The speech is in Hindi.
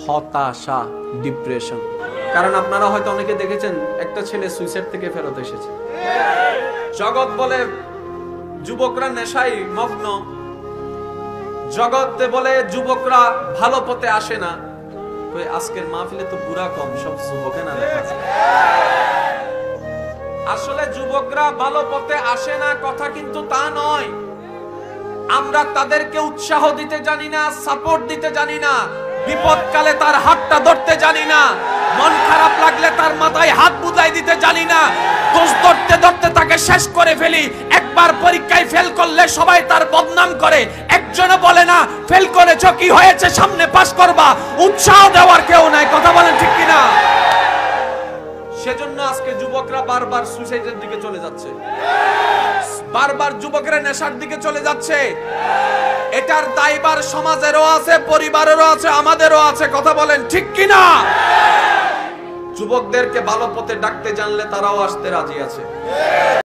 हताशा डिप्रेशन कारण अपनारा होयतो अनेके देखेछेन एकटा छेले सुइसाइड थेके फेरत एसेछे जगत बोले युवकरा नेशाय मग्न जगते बोले युवकरा भालो पथे आसे ना तो आजकेर महफिले तो बुरा कम सब युवकेरा देखा आसले युवकरा भालो पथे आसे ना कथा किन्तु ता नय आमरा तादेरके उत्साह दिते जानि ना सपोर्ट दिते जानि ना विपदकाले तार हाथटा धरते जानी ना मन खराब लागले तार माथाय हाथ बुझाई दिते जानी ना दोष धरते धरते ताके शेष करे फेली एक बार परीक्षाय फेल करले सबाई तार बदनाम करे एकजन बोले ना फेल करेछो कि होयेछे सामने पास करबा उत्साह देवार केउ नाइ कथा बोलेन ठीक कि ना सेजন্য আজকে যুবকরা বারবার সুইসাইডের দিকে চলে যাচ্ছে বারবার যুবকরা নেশার দিকে চলে যাচ্ছে এটার দায়ভার সমাজেরও আছে পরিবারেরও আছে আমাদেরও আছে কথা বলেন ঠিক কি না যুবকদেরকে ভালো পথে ডাকতে জানলে তারাও আসতে রাজি আছে।